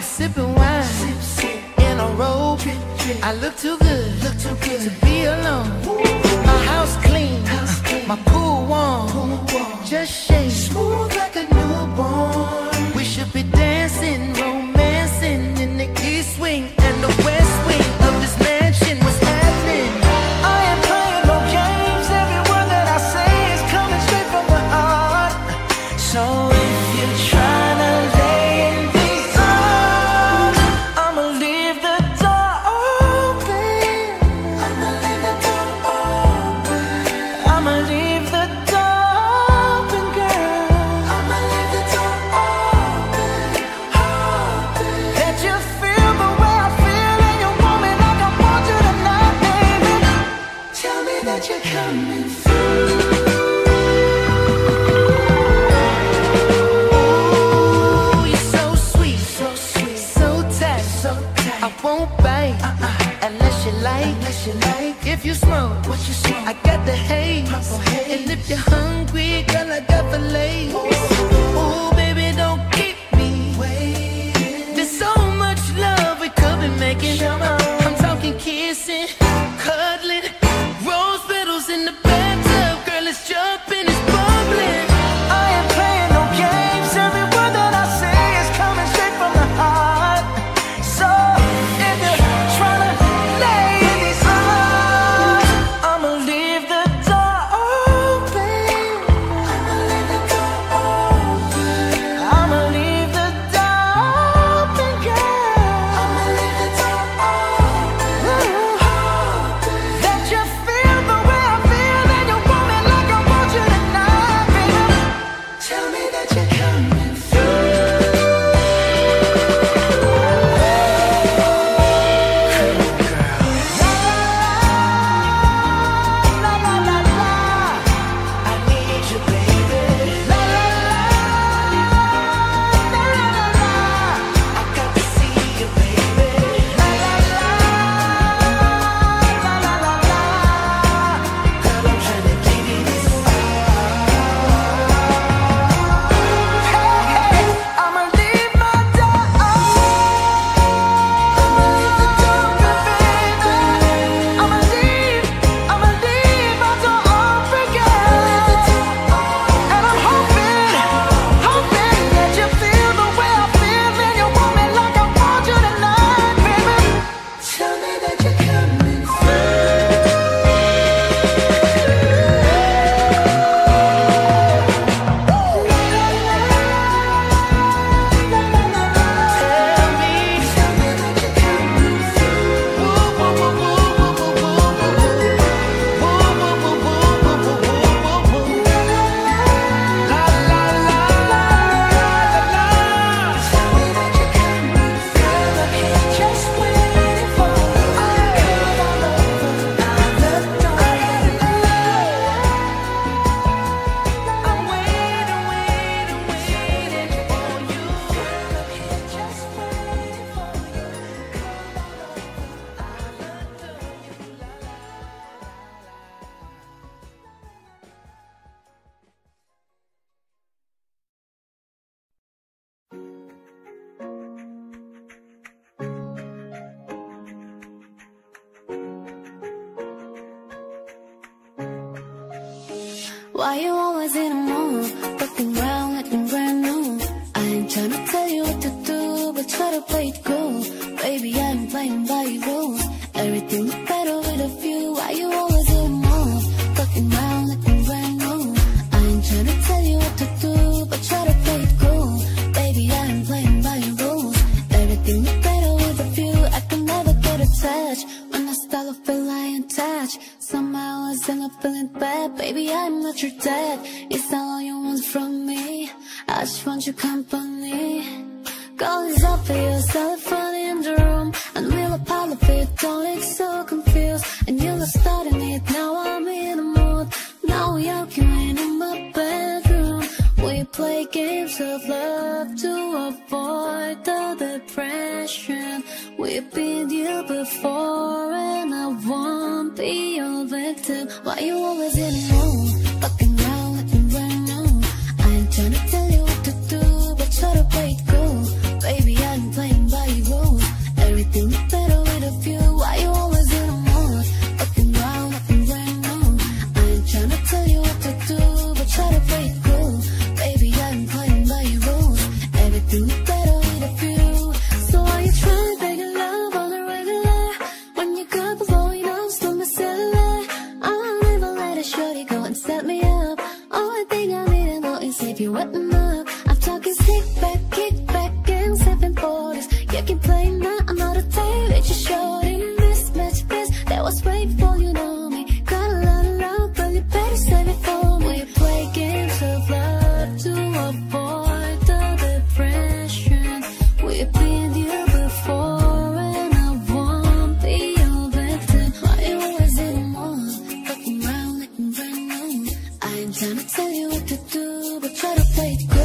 I'm sipping wine, sip, sip, in a robe. I look too good to be alone. My house clean, my pool warm, just shake smooth like a newborn. We should be dancing, romancing in the east wing and the west wing of this mansion. What's happening? I am playing no games. Every word that I say is coming straight from my heart. So if you try. Unless you like, if you smoke, what you smoke, I got the haze. And if you're hungry, girl, I got the lace. Oh, baby, don't keep me waiting. There's so much love we could be making. I'm talking kissing, cuddling, rose petals in the bathtub. Girl, it's jumping, it's bubbling. I ain't playing no games. Every word that I say is coming straight from the heart. So if you're trying to Why you always in a mood, looking round new? I ain't tryna tell you what to do, but try to play it cool. Baby, I ain't playing by your rules. Everything's better with a few. Why you always in a mood, looking brand new? I ain't tryna tell you what to do, but try to play it cool. Baby, I ain't playing by your rules. Everything's better with a few. I can never get attached when I start to feel I ain't touched. Somehow I end up feeling bad. Baby, I'm not your dad. It's not all you want from me. I just want your company. Call is up for your cell phone in the room. And we'll apologize. Don't look so confused. And you're not starting it. Now I'm in a mood. Now you're coming in my bedroom. We play games of love to avoid the depression. We've been here before and I won't be your victim. Why you always in a mood, looking brand new? I ain't trying to tell you what to do, but try to play it cool. Baby, I ain't playing by place if you want more. I'm talking kick back, and 740s. You can play now, I'm out of time. It's just short in this match, this that was way before you know me. Got a lot of love, but you better save it for me. We play games of love to avoid the depression. We've been here before, and I won't be your victim. Why you always in the morning, looking round like I'm brand new? I ain't trying to tell you what to do, but try to play it cool.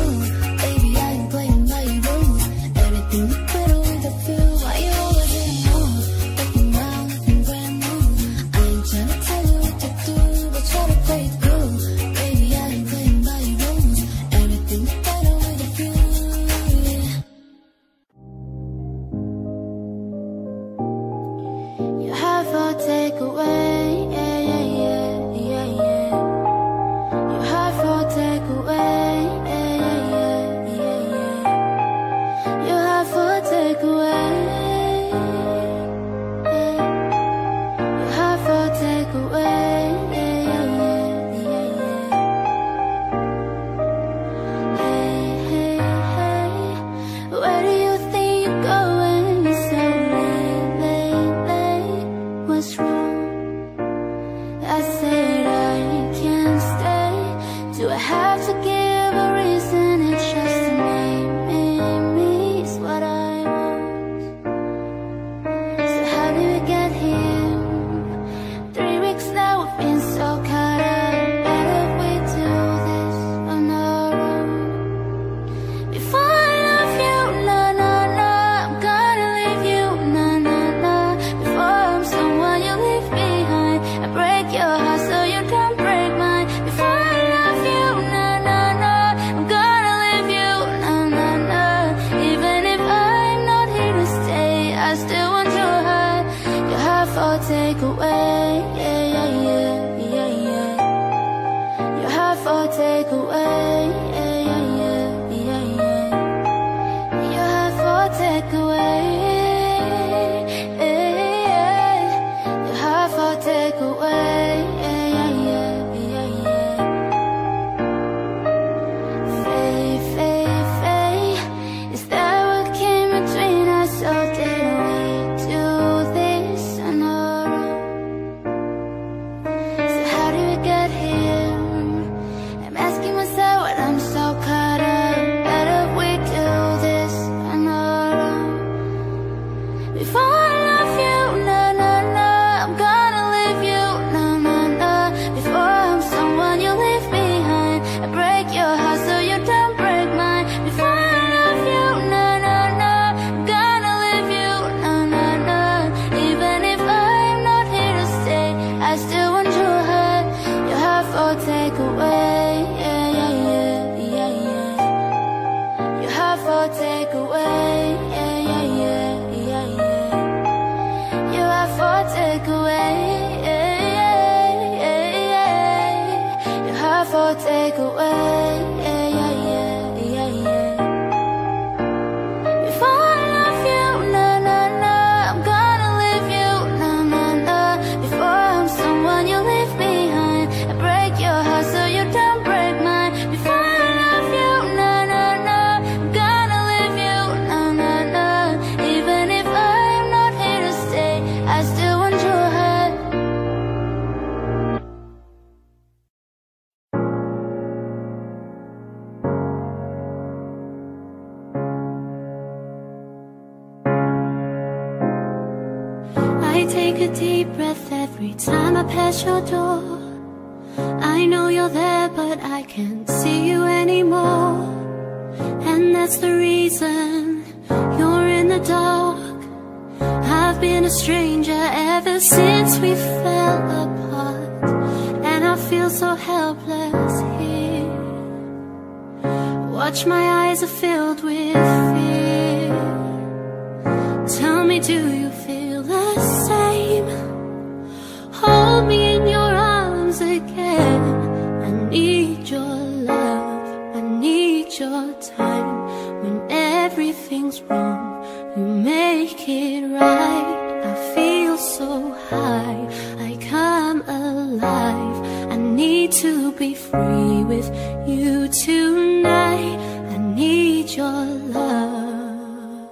to be free with you tonight. I need your love.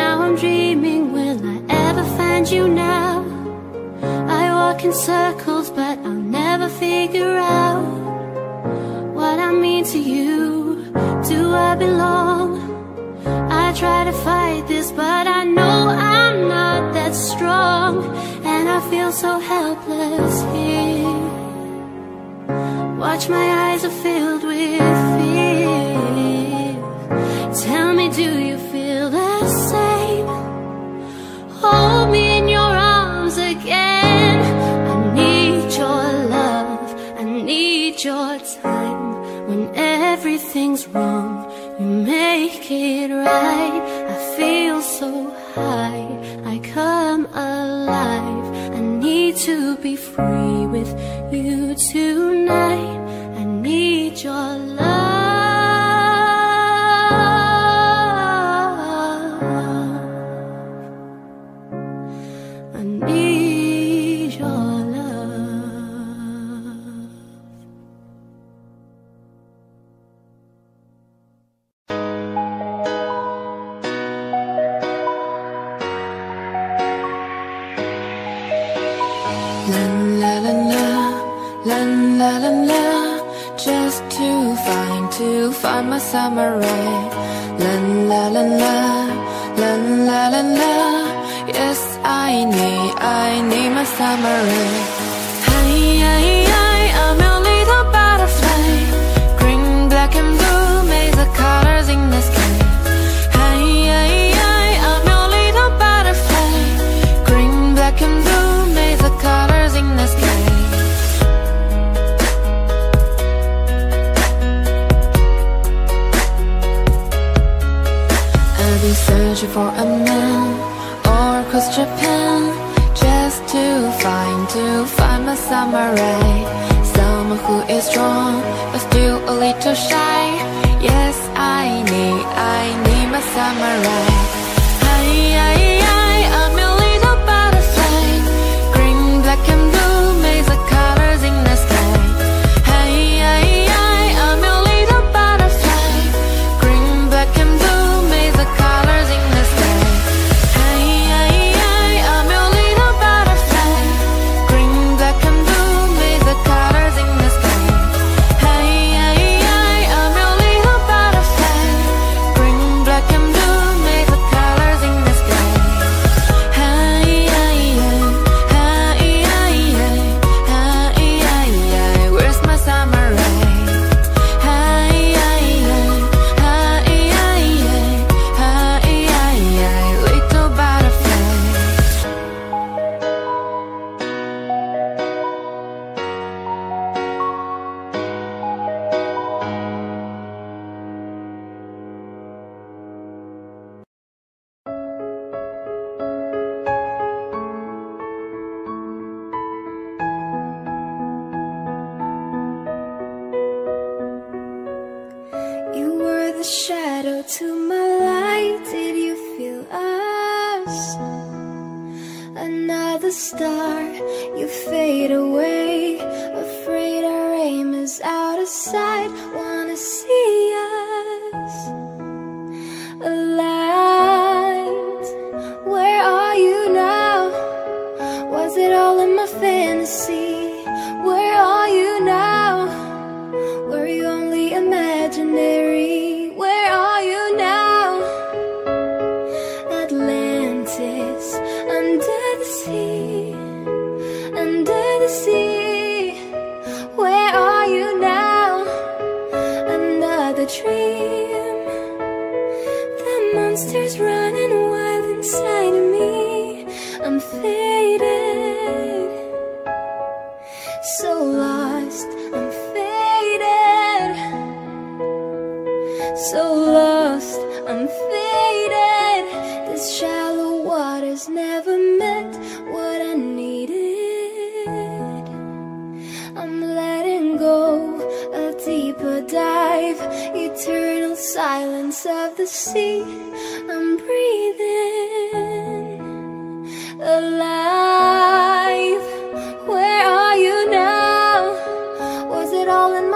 Now I'm dreaming, will I ever find you now? I walk in circles, but I'll never figure out what I mean to you. Do I belong? I try to fight this, but I know I'm not that strong, and I feel so helpless here. Watch, my eyes are filled with fear. Tell me, do you feel the same? Hold me in your arms again. I need your love, I need your time. When everything's wrong, you make it right. I feel so high, I come alive. I need to be free with you tonight. I need your love. I need your love. Find my samurai, la la la la, la la la la. Yes, I need my samurai. I'm your little butterfly. Green, black, and blue, made the colors in the sky. I'm your little butterfly. Green, black, and blue, made the colors in the sky. Searching for a man all across Japan, just to find my samurai. Someone who is strong but still a little shy. Yes, I need my samurai. I'm your little butterfly. Green, black, and blue, made the colors in the sky. I'm your little butterfly. Green, black, and blue, made the colors in the sky. I'm your little butterfly. Green, black, and blue, made the colors in the sky. I'm your little butterfly. Green, black, and blue, made the colors in the sky. Where's my samurai? Little butterfly. You were the shadow to my light. Did you feel us? Another star, you fade away. Afraid our aim is out of sight. Wanna see us alive? Where are you now? Was it all in my fantasy? Where are you now? Were you only imaginary? Where are you now? Atlantis, under the sea, where are you now? Another dream, the monster's running wild inside of me. I'm faded, so lost, I'm faded, so lost, I'm faded. This shallow water's never met what I needed. I'm letting go, a deeper dive, eternal silence of the sea. I'm breathing alive.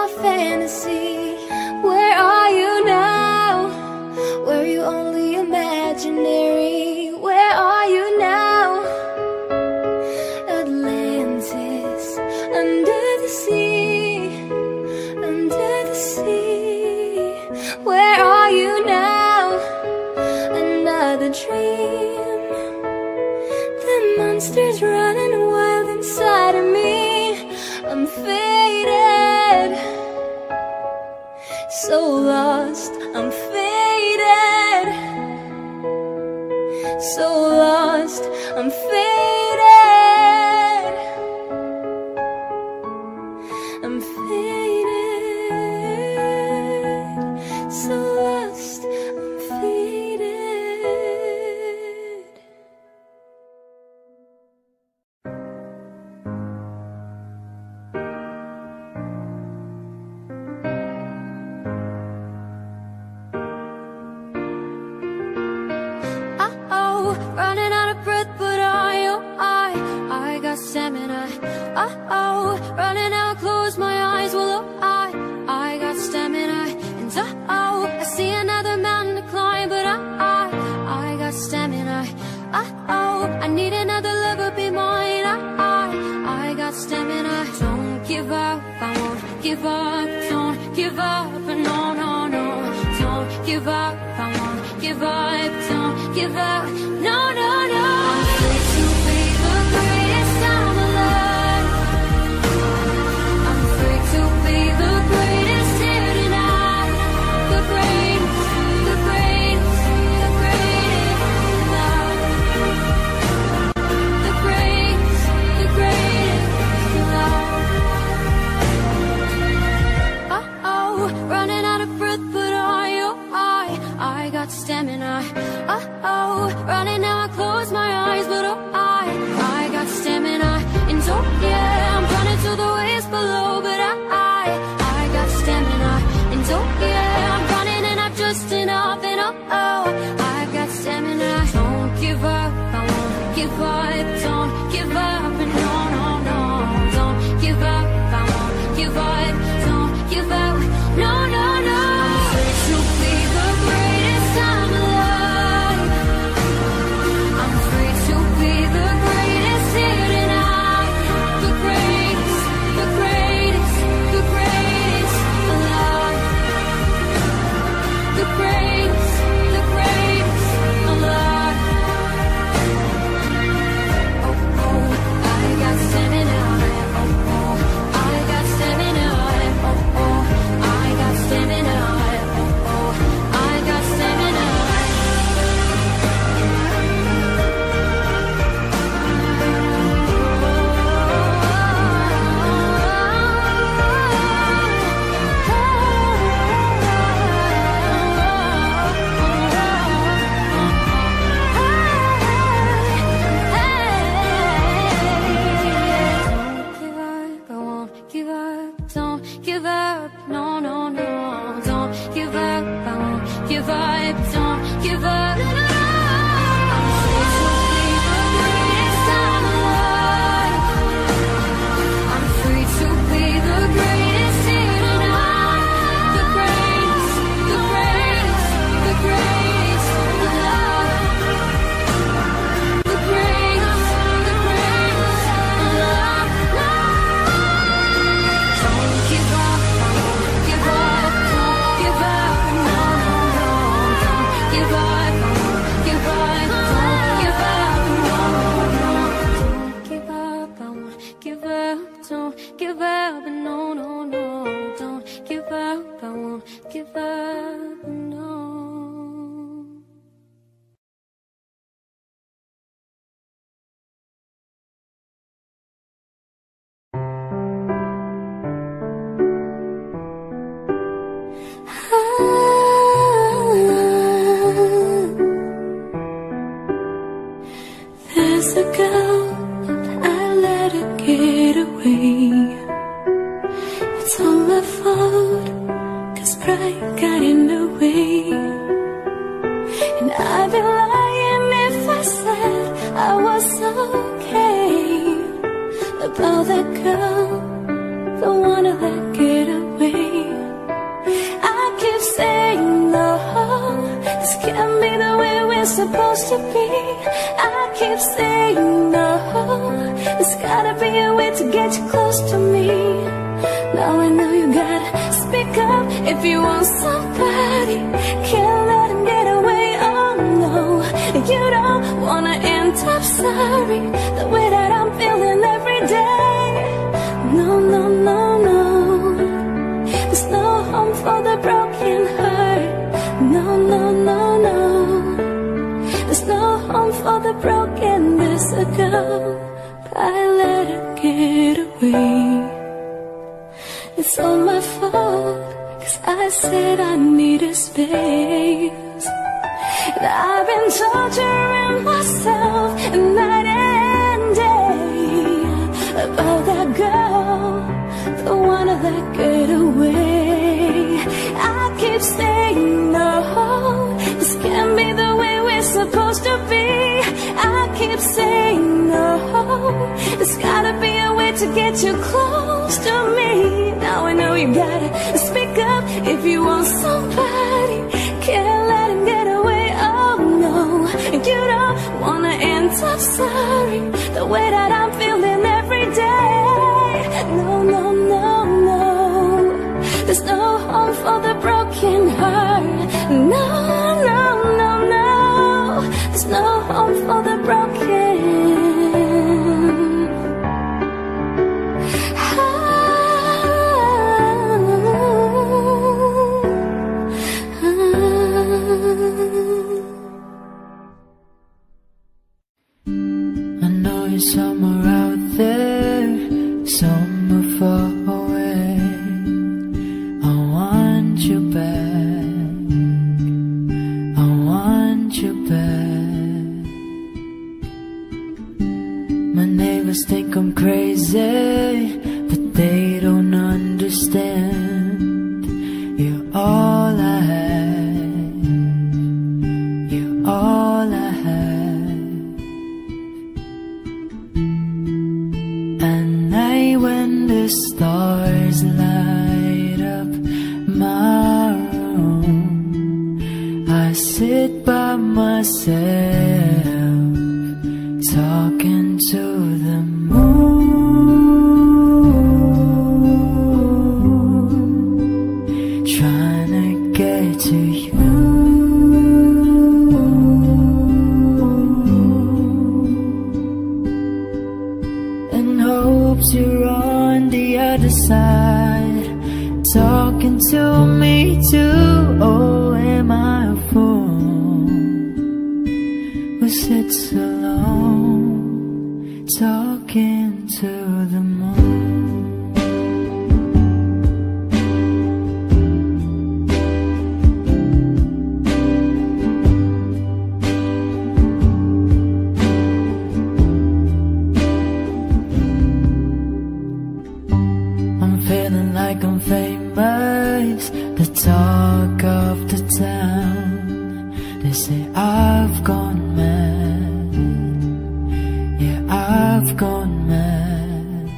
my fantasy. Where are you now? Were you only imaginary? Where are you now? Atlantis, under the sea, under the sea. Where are you now? Another dream. The monster's running wild inside of me. I'm faded, so lost, I'm faded. So lost, I'm faded. I'm faded. So lost, I'm faded. Running out of breath, but I got stamina. Uh-oh, running out, close my eyes, well, oh, I got stamina. And uh-oh, I see another mountain to climb, but I got stamina. Uh-oh, I need another lover, be mine, I got stamina. Don't give up, I won't give up, don't give up, no, no, no. Don't give up, I won't give up, don't give up, no, no, no. I'm fit to be the greatest I'm alive. I'm free to be the greatest here tonight. The greatest, the greatest love. The greatest love. Uh-oh, running out of breath, but I got stamina. Uh-oh, running now, I close my eyes, but oh, I got stamina. And oh, yeah, I'm running to the waves below, but I got stamina. And oh, yeah, I'm running and I'm just enough, and oh, I got stamina. Don't give up, I won't give up, don't give up, and no, no, no. Don't give up, I won't give up, don't give up, no, no, no. About that girl, the one that get away. supposed to be. I keep saying no, there's gotta be a way to get you close to me. Now I know you gotta speak up if you want somebody. Can't let him get away, oh no. You don't wanna end up sorry, the way that I'm feeling every day. No, no, no, no, there's no home for the broken heart. No, no, no, no, there's no home for the broken. There's a girl, I let her get away. It's all my fault, cause I said I needed space. And I've been torturing myself night and day about that girl, the one I let get away. I keep saying no, this can't be the way we're supposed to be. I keep saying no, there's gotta be a way to get you close to me. Now I know you gotta speak up if you want somebody. Can't let him get away, oh no. You don't wanna end up sorry, the way that I'm feeling every day. No, no, no, no, there's no home for the broken heart. No, no, no, no, there's no home for the broken. Somewhere out there, somewhere far away, I want you back, I want you back. My neighbors think I'm crazy, but they don't understand. You're all I have, you're all I have. The stars light up my room, I sit by myself, talking to the moon, trying to get to you. And hopes you're on the other side, talking to me too. Oh, am I a fool who sits alone, talking to the talk of the town. They say I've gone mad, yeah, I've gone mad.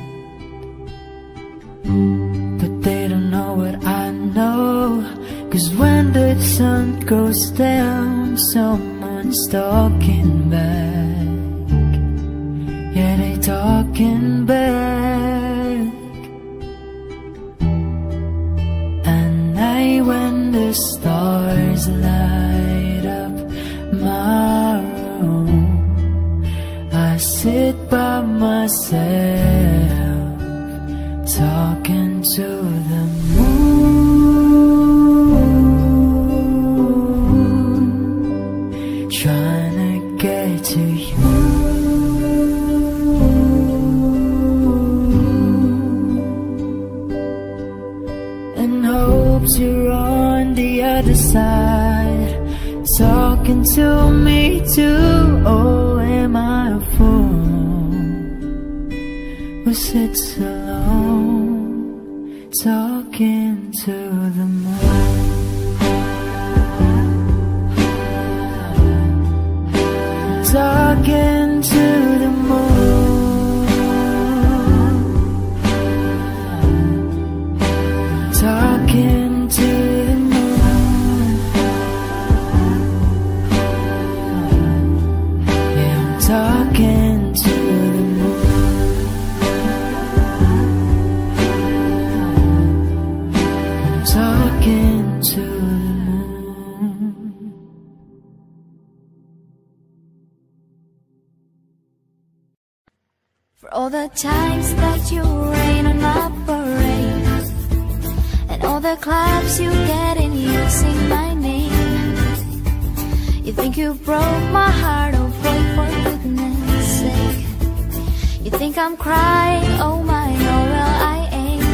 But they don't know what I know, cause when the sun goes down, someone's talking back, yeah, they talking back. When the stars light up my room, I sit by myself, talking to the moon, trying to get to you. You're on the other side, talking to me too. Oh, am I a fool who sits alone, talking to the moon? Talking to the moon. Talking to the moon. all the times that you rain on my parade, and all the claps you get in using my name. You think you broke my heart, oh boy, for goodness sake. You think I'm crying, oh my, oh well I ain't.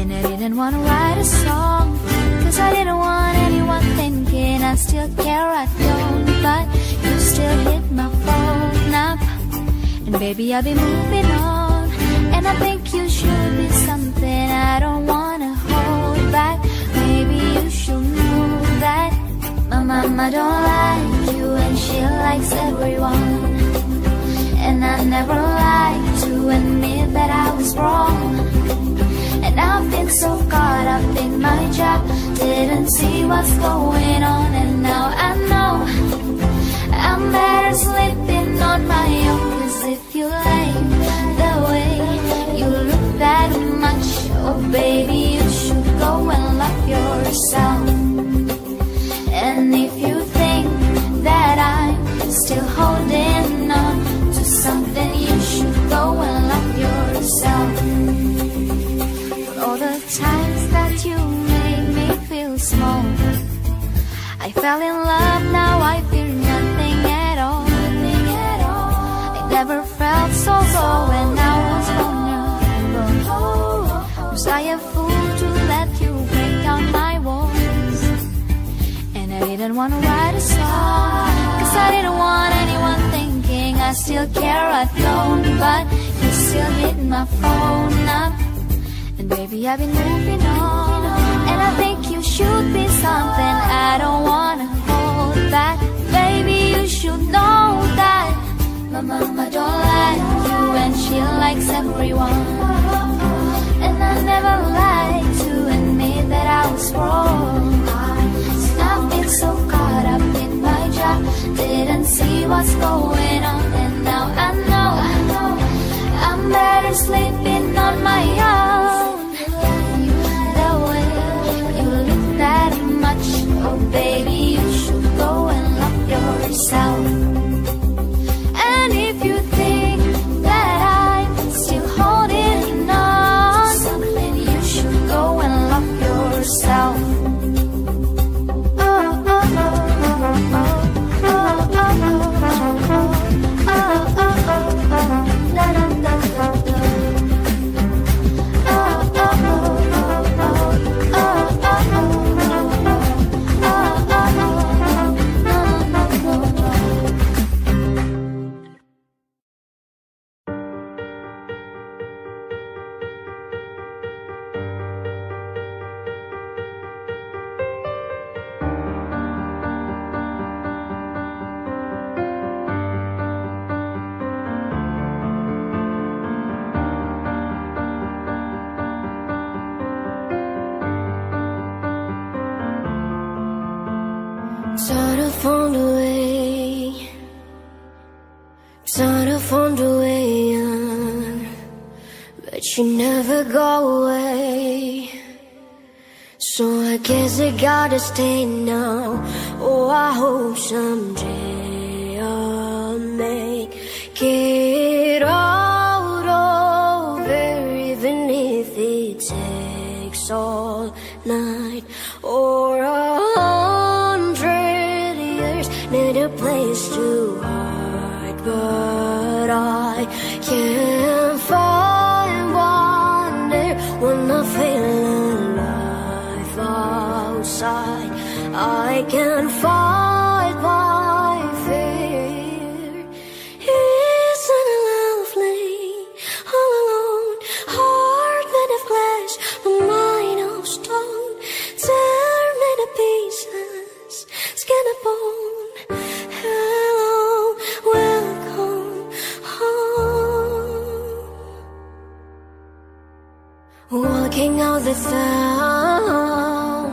And I didn't want to write a song, cause I didn't want anyone thinking I still care, I don't. But you still hit my phone up, and baby I'll be moving on. And I think you should be something I don't wanna hold back. Maybe you should know that my mama don't like you and she likes everyone. And I never liked to admit that I was wrong. And I've been so caught up in my job, didn't see what's going on. And now I know I'm better sleeping on my own. Cause if you like the way you look that much, oh baby, you should go and love yourself. And if you think that I'm still holding on to something, you should go and love yourself. For all the times that you made me feel small, I fell in love, now I feel never felt so low and I was vulnerable. Was I a fool to let you break down my walls? And I didn't want to write a song, cause I didn't want anyone thinking I still care, I don't. But you still hit my phone up, and baby I've been moving on. And I think you should be something I don't wanna hold back. Baby you should know that my mama don't like you and she likes everyone. And I never liked to admit that I was wrong. I've been so caught up in my job, didn't see what's going on. And now I know, I'm better sleeping on my own. The way you look that much, oh baby, you should go and love yourself. You never go away, so I guess I gotta stay now. Oh, I hope someday I'll make it out over, even if it takes all night or 100 years. Need a place to hide, but I can't find. When I feel alive outside, I can fight my fear. Isn't it lovely? All alone, heart made of glass, a mind of stone. Tear me to pieces, skin and bone. Hello, welcome home. Walking out the sound,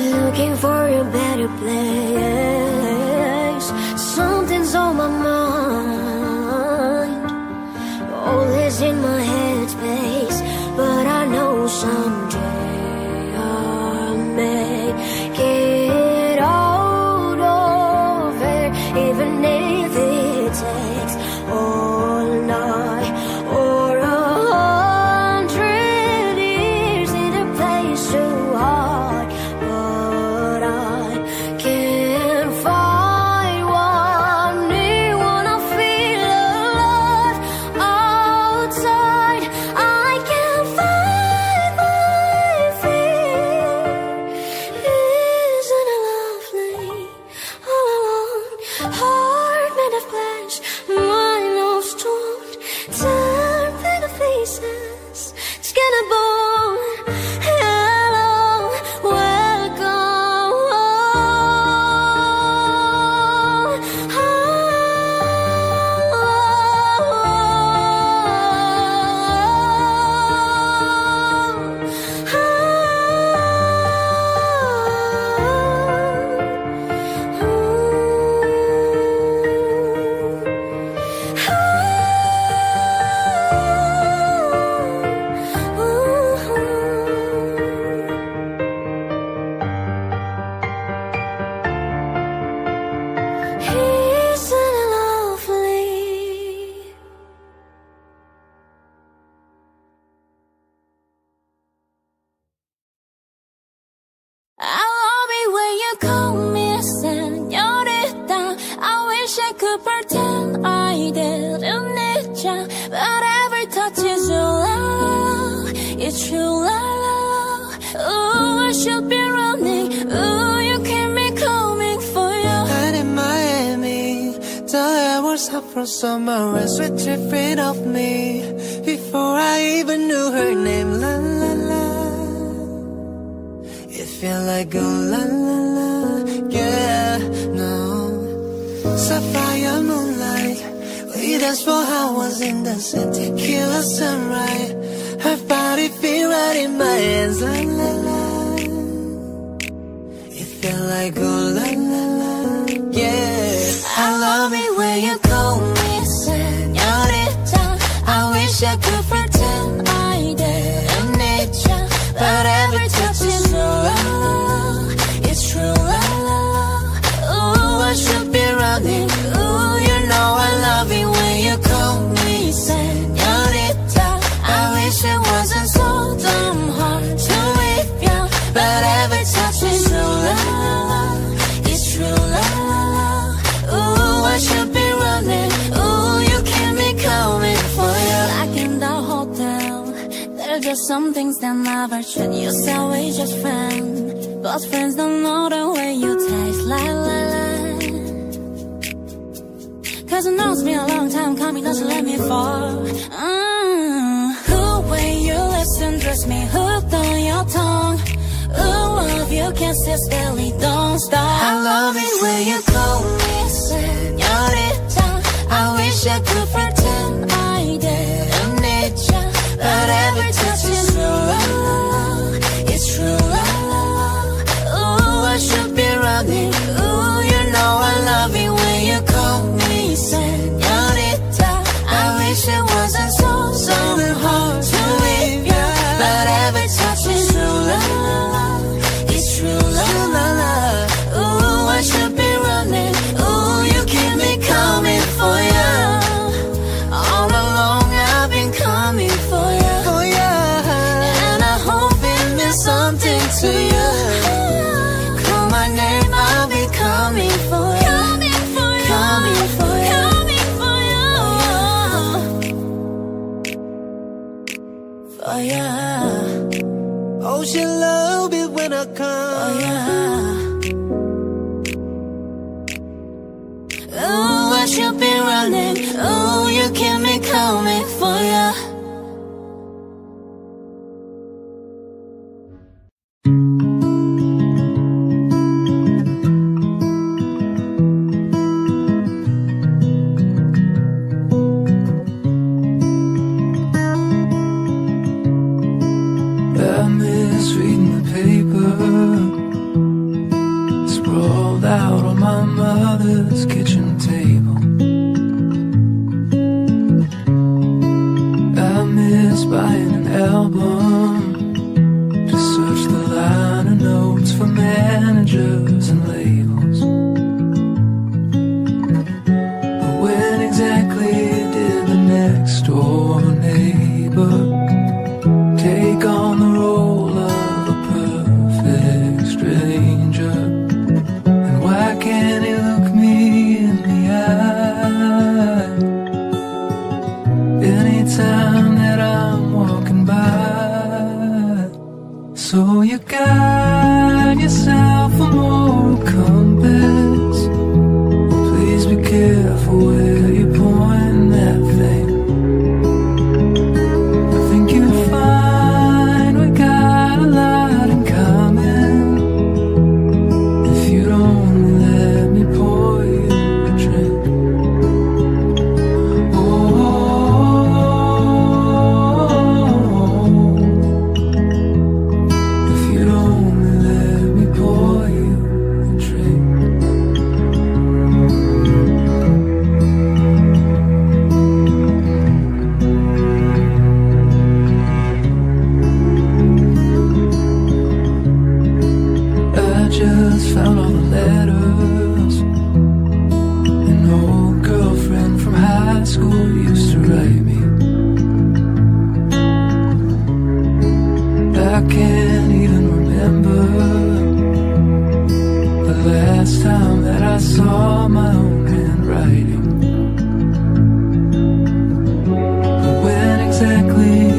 looking for a better place. Something's on my mind, all is in my head space. But I know someday I'll make it all over, even if it takes all night. get you, la la la. Oh, I should be running. Oh, you keep me coming for you. And in Miami, the air was hot from summer and sweat dripping off me. Before I even knew her name, la la la. It felt like a la la la, yeah, no. Sapphire moonlight, we danced for hours in the sun. Tequila sunrise, her body feel right in my hands, la la la. It felt like oh la la la, yeah. I love it when you call me señorita. I wish I could pretend I didn't need ya, but every touch is true, la la la. It's true, la la la. Ooh, I should be running. Ooh, you know I love it when you call me señorita. I wish it wasn't so damn hard to leave ya, but every touch is true, la la la. It's true, la la la. Ooh, I should be running. Ooh, you keep me coming for you. Like in the hotel, there are just some things that never change. You say we just friends, but friends don't know the way you taste, la la la. Cause it knows me a long time coming, doesn't let me fall. Dress me hooked on your tongue. Ooh, love you kisses barely don't stop. I love it when you call me señorita. I wish I could pretend I didn't need ya, but every touch is true, la la la. It's true, la la la. Ooh, I should be running. Ooh, you know I love it when you call me señorita. I wish it wasn't so hard to leave ya, but every touch is true, la la la. It's true, la la la. Ooh, I should be running. Ooh, you keep me coming for ya. All along I've been coming for ya, for ya. And I hope it means something to you. Call my name, I'll be coming for ya. Coming for ya, coming for ya. Oh yeah. Oh, she love it when I come. Oh yeah. Oh, I should be running. Oh, you keep me coming for ya. Exactly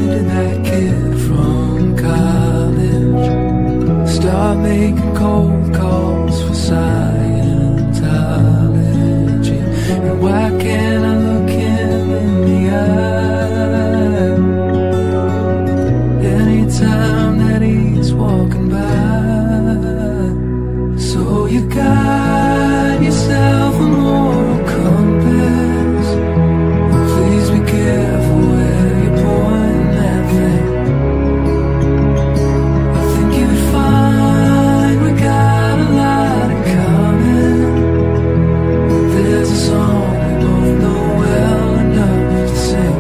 did that kid from time that he's walking by. So you guide yourself a moral compass. Please be careful where you're pointing that thing. I think you'll be fine, we got a lot in common. There's a song we both know well enough to sing.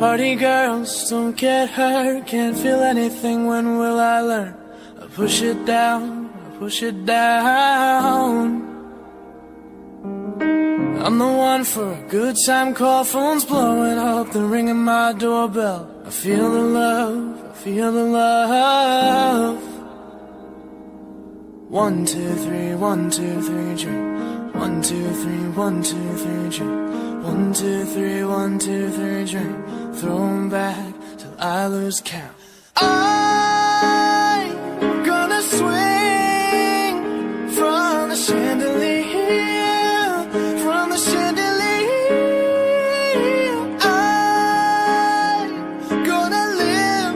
Party girls, don't get hurt. Can't feel anything, when will I learn? I push it down, I push it down. I'm the one for a good time call. Phone's blowing up, they're ringing my doorbell. I feel the love, I feel the love. 1, 2, 3, 1, 2, 3, drink. 1, 2, 3, 1, 2, 3, drink. 1, 2, 3, 1, 2, 3, drink. Throw 'em back till I lose count. I'm gonna swing from the chandelier, from the chandelier. I'm gonna live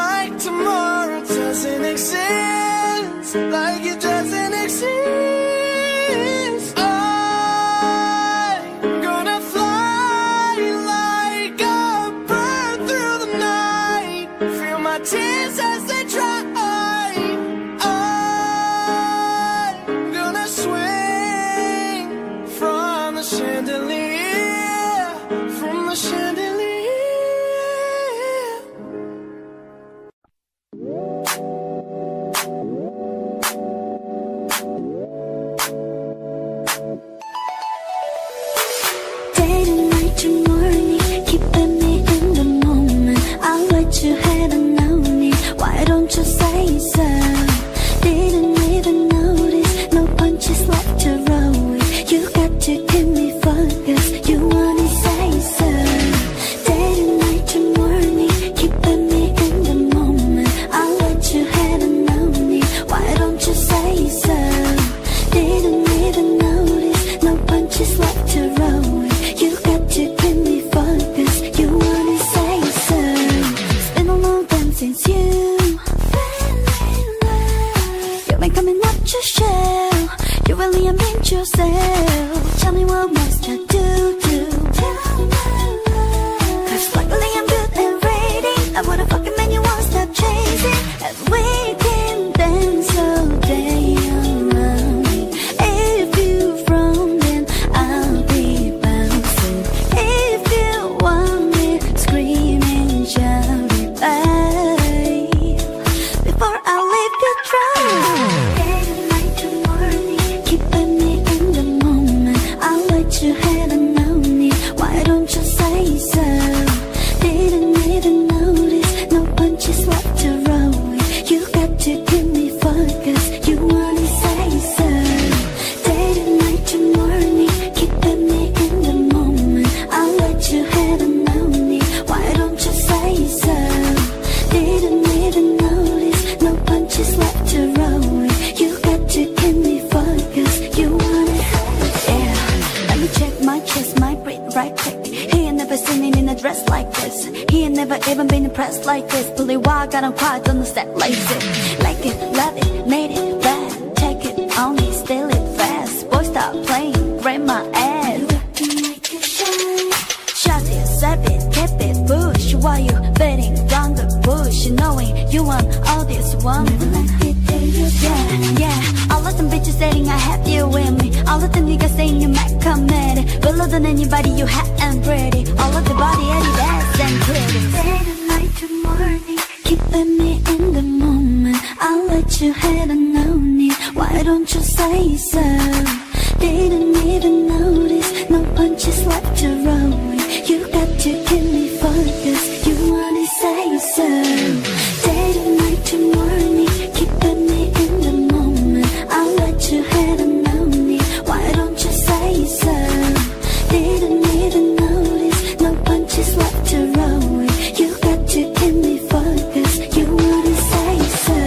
like tomorrow doesn't exist, like it doesn't exist. didn't even notice. No punches left to roll. You got to give me focus. You wanna say so. Day to night to morning, keeping me in the moment. I'll let you have a lonely. Why don't you say so? Didn't even notice. No punches left to roll. You got to give me focus. You wanna say so.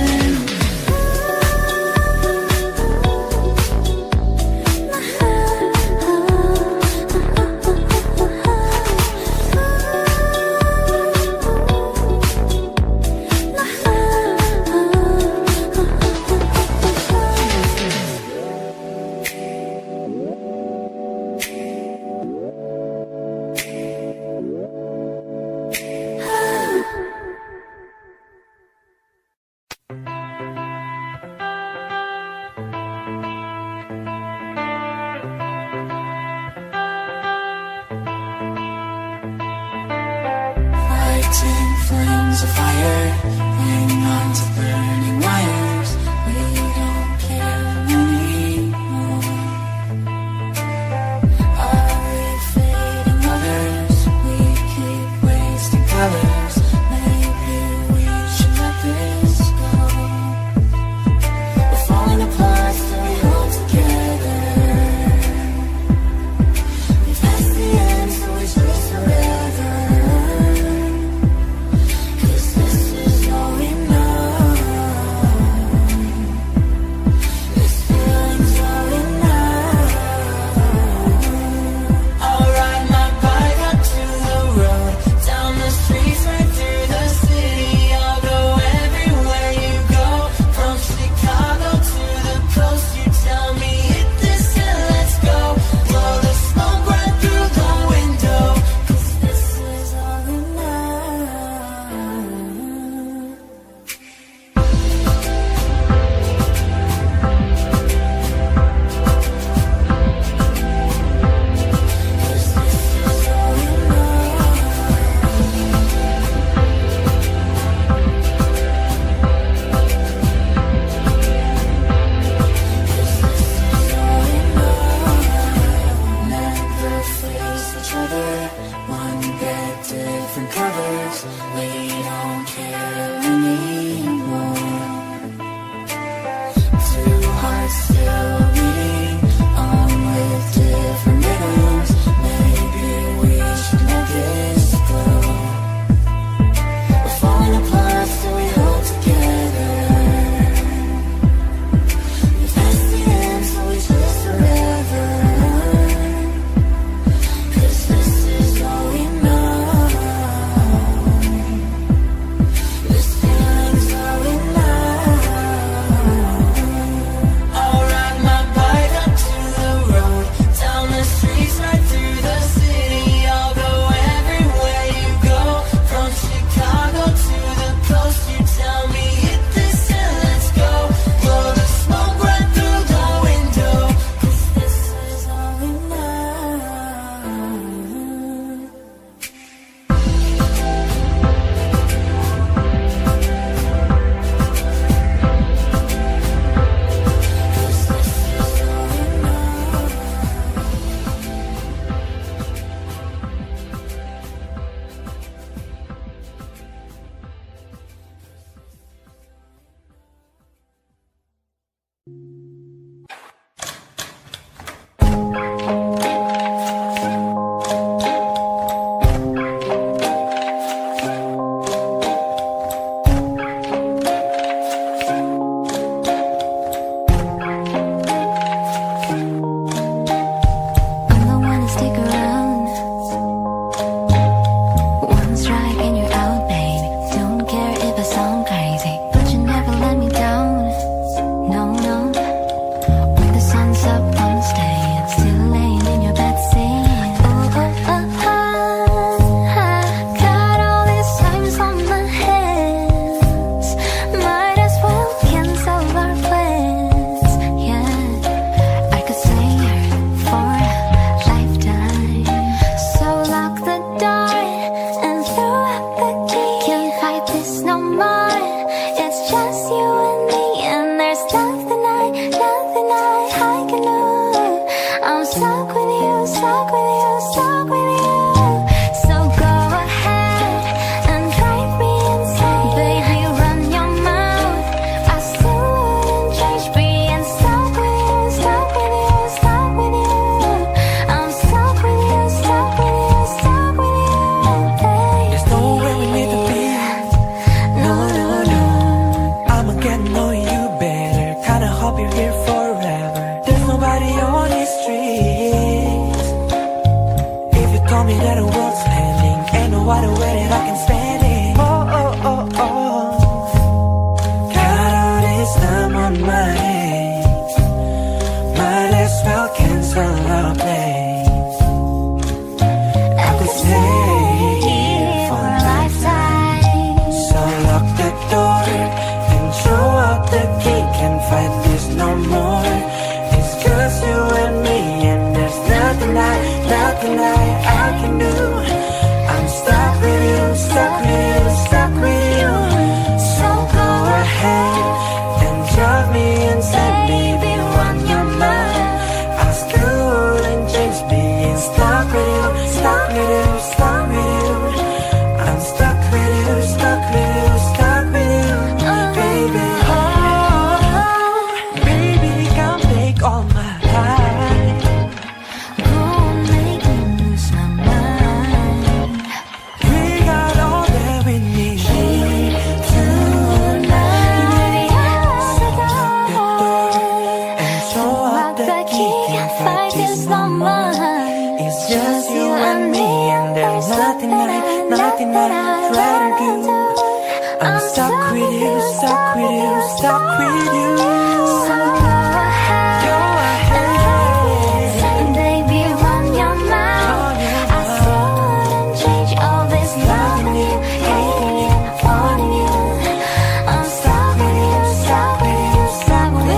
tonight I can do. I'm stuck with you, stuck with you, stuck with you. So go ahead and drop me and say, baby, want your mind. I'm still in change, being stuck with you, stuck with you, stuck with you. I'm stuck with you, stuck with you, stuck with you, baby. Oh, baby, come take all my life. It's just you and me, and there's nothing that I'd rather do. I'm stuck with you, stuck with you, stuck with you. So go ahead and baby, run your mouth. I couldn't change all this love in you, hating you, wanting you. I'm stuck with you, stuck with you, stuck with you.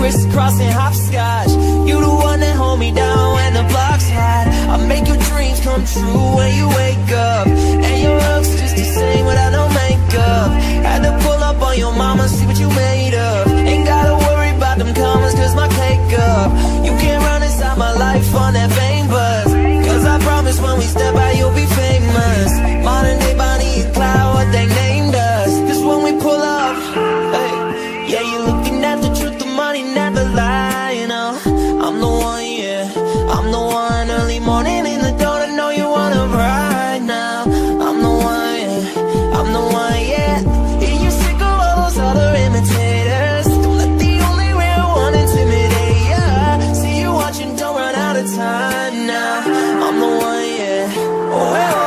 Crisscrossing hopscotch, you the one that hold me down when the block's hot. I make your dreams come true when you wake up, and your looks just the same without no makeup. Had to pull up on your mama, see what you made of. Ain't gotta worry about them comments, cause my cake up. You can't run inside my life on that fame buzz, cause I promise when we step out you'll be famous. Modern day Bonnie and Clyde, what they named us, cause when we pull up, hey, yeah, you looking at the truth. Never lie, you know, I'm the one, yeah, I'm the one. Early morning in the dawn, I know you wanna ride now. I'm the one, yeah, I'm the one, yeah. And you're sick of all those other imitators. Don't let the only real one intimidate ya. See you watching, don't run out of time now. I'm the one, yeah, oh, hey, oh.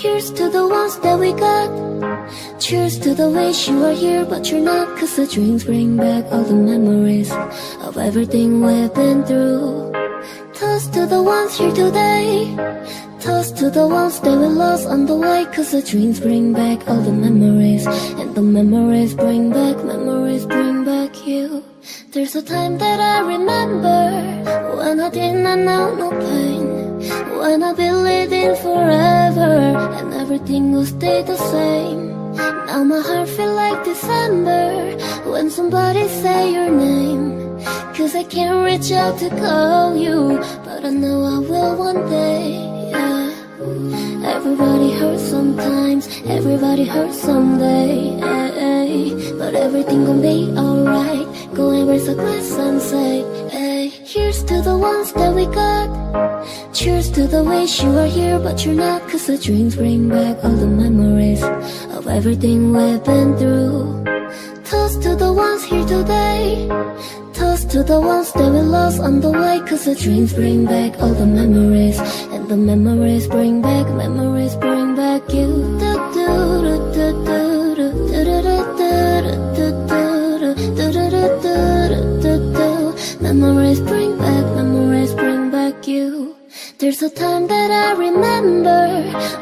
Here's to the ones that we got. Cheers to the wish you are here but you're not, cause the drinks bring back all the memories of everything we've been through. Toast to the ones here today. Toast to the ones that we lost on the way, cause the dreams bring back all the memories, and the memories bring back you. There's a time that I remember when I didn't know no pain, when I believed in forever and everything will stay the same. Now my heart feels like December when somebody say your name, cause I can't reach out to call you, but I know I will one day, yeah. Everybody hurts sometimes, everybody hurts someday, but everything gon' be alright. Go and raise a glass and say, hey. Here's to the ones that we got. Cheers to the wish you were here but you're not, 'cause the drinks bring back all the memories of everything we've been through. Toast to the ones here today. Toast to the ones that we lost on the way, 'cause the dreams bring back all the memories, and the memories bring back you. Memories bring back you. There's a time that I remember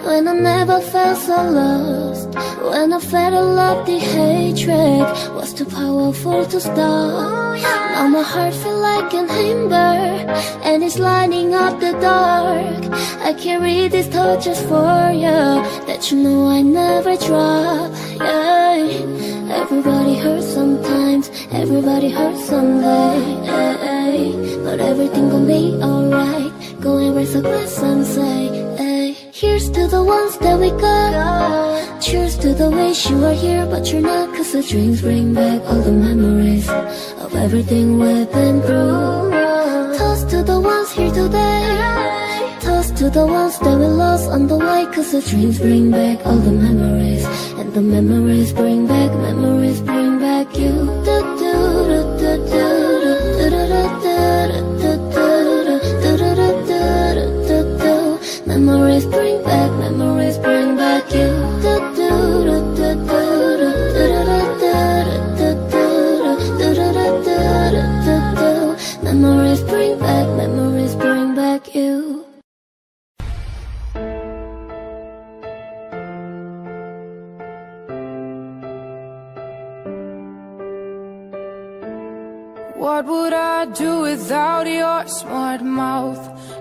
when I never felt so lost, when I felt a lot the hatred was too powerful to stop. Now my heart feels like an ember and it's lighting up the dark. I carry these torches for you that you know I never drop, yeah. Everybody hurts sometimes, everybody hurts someday, but everything gon' be alright. Go and raise a glass and say, hey. Here's to the ones that we got. Cheers to the wish you were here but you're not, 'cause the drinks bring back all the memories of everything we've been through. Toast to the ones here today. Toast to the ones that we lost on the way, 'cause the drinks bring back all the memories, and the memories bring back you. Memories bring back you. Memories bring back you. What would I do without your smart mouth?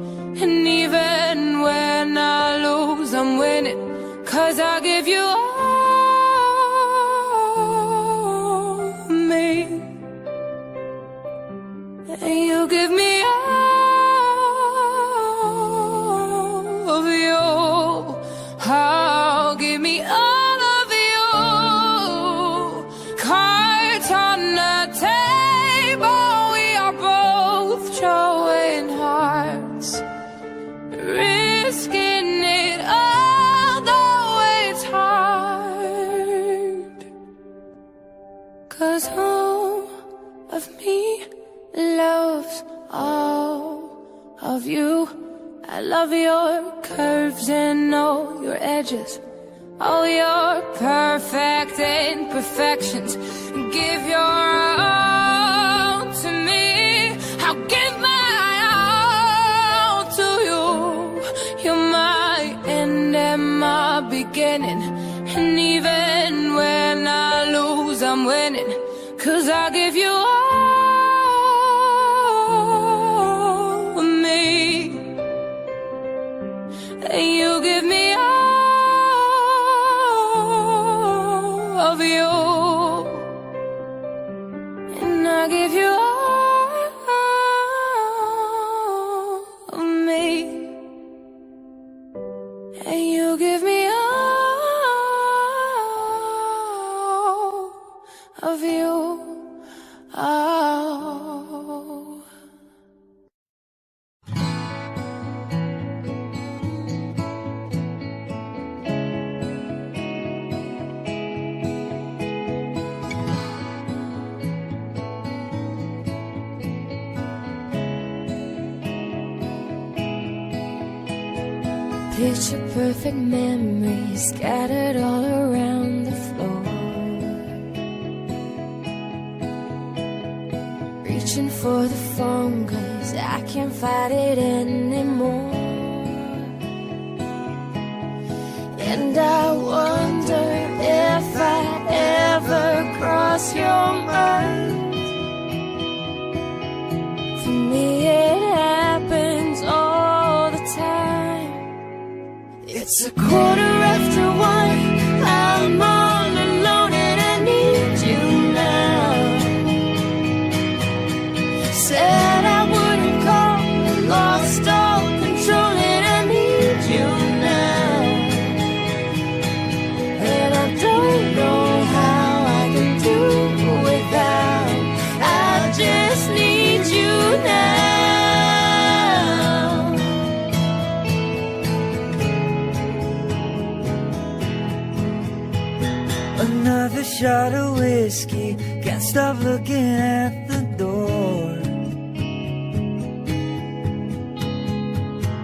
and even when I lose, I'm winning, 'cause I give you all of me, and you give me all of you. Oh, give me all of you. Cards on the table, we are both showing hearts, risking it all, though it's hard. 'Cause all of me loves all of you. I love your curves and all your edges, all your perfect imperfections. Give your all to me, I'll give my all to you. You're my end and my beginning, and even when I lose, I'm winning, 'cause I give you all of me, and you give me all of you. And Picture-perfect memories scattered all around the floor. Reaching for the phone 'cause I can't fight it anymore. And I wonder if I ever cross your mind. For me it happens all the time. It's 1:15. I'm all alone and I need you now. Said I wouldn't call, lost all control and I need you now. And I don't know how I can do without. I just need you now. Another shot of whiskey, can't stop looking at the door.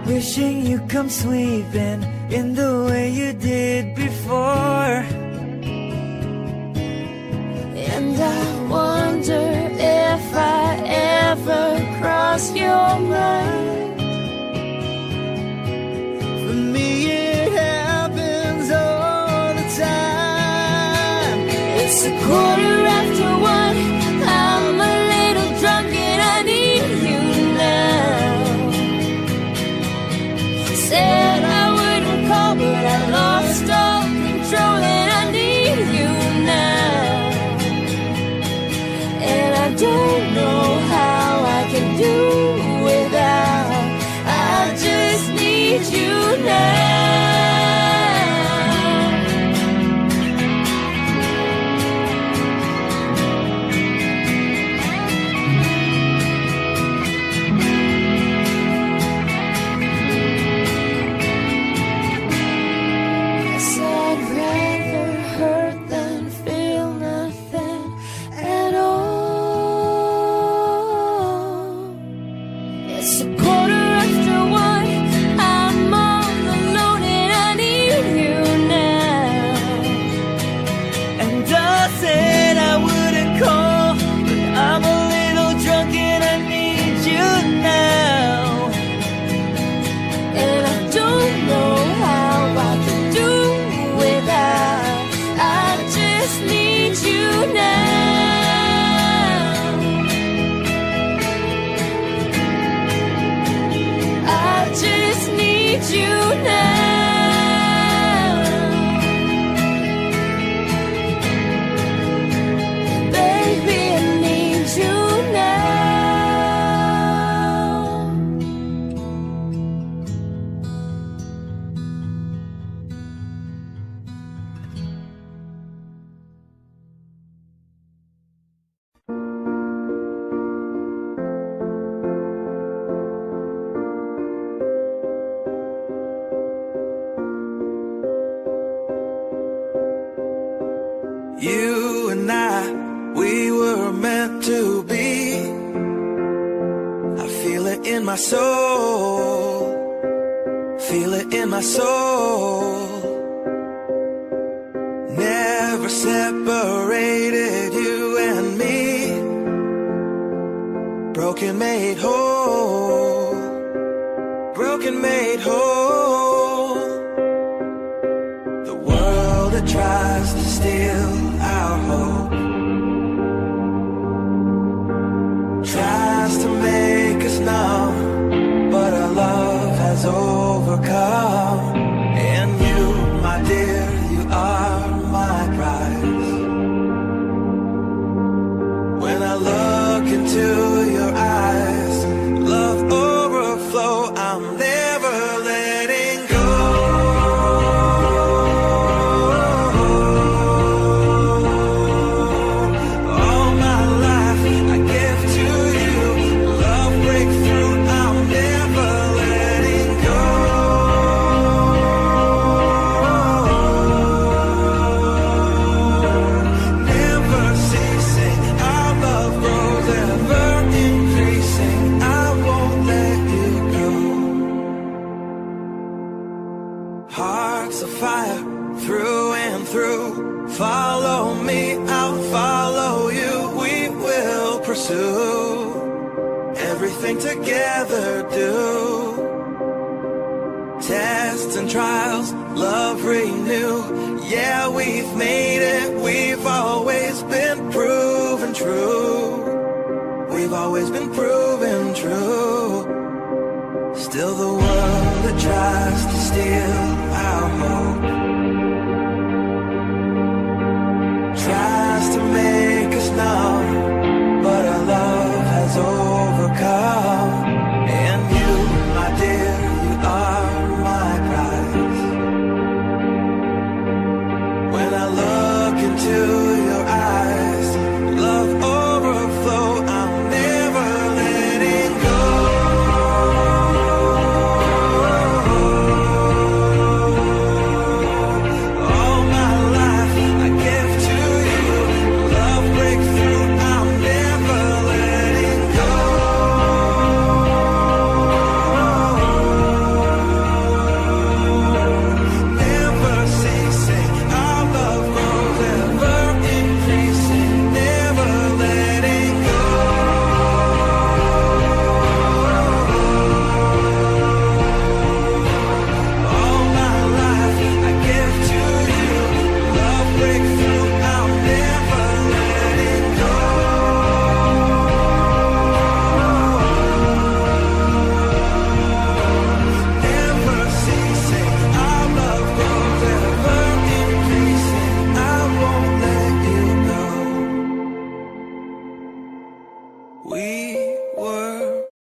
Wishing you'd come sweeping in the way you did before. And I wonder if I ever cross your mind. For me it happens all the time. It's 1:15. I'm a little drunk and I need you now. Said I wouldn't call but I lost all control and I need you now. And I don't know how I can do without. I just need you now. two, everything together do. Tests and trials, love renew. Yeah, we've made it, we've always been proven true. We've always been proven true. Still the world that tries to steal our hope tries to make us numb, but our love has overcome. And you, my dear, you are my prize. When I look into your eyes, love overflow. I'm never letting go. All my life I give to you. Love breakthrough. I'm never letting go. Never ceasing. Our love grows, ever increasing. Never letting go. All my life I give to you. Love breakthrough. I'm never letting go. Never ceasing. Our love grows, ever increasing. I won't let you go. We